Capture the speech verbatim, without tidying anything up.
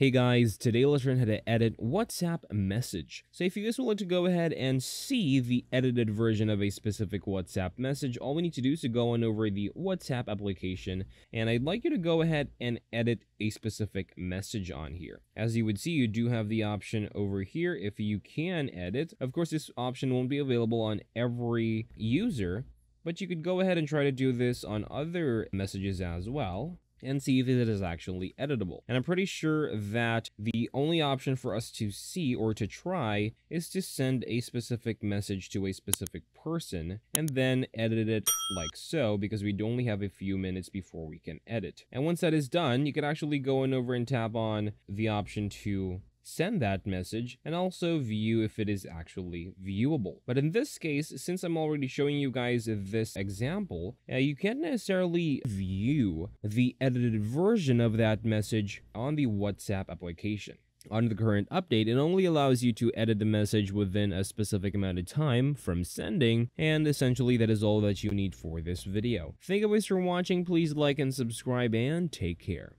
Hey guys, today let's learn how to edit WhatsApp message. So if you guys would like to go ahead and see the edited version of a specific WhatsApp message, all we need to do is to go on over the WhatsApp application, and I'd like you to go ahead and edit a specific message on here. As you would see, you do have the option over here if you can edit. Of course, this option won't be available on every user, but you could go ahead and try to do this on other messages as well and see if it is actually editable. And I'm pretty sure that the only option for us to see or to try is to send a specific message to a specific person and then edit it like so, because we only have a few minutes before we can edit. And once that is done, you can actually go on over and tap on the option to send that message and also view if it is actually viewable. But in this case, since I'm already showing you guys this example, uh, you can't necessarily view the edited version of that message on the WhatsApp application. On the current update, it only allows you to edit the message within a specific amount of time from sending, and essentially that is all that you need for this video. Thank you guys for watching. Please like and subscribe, and take care.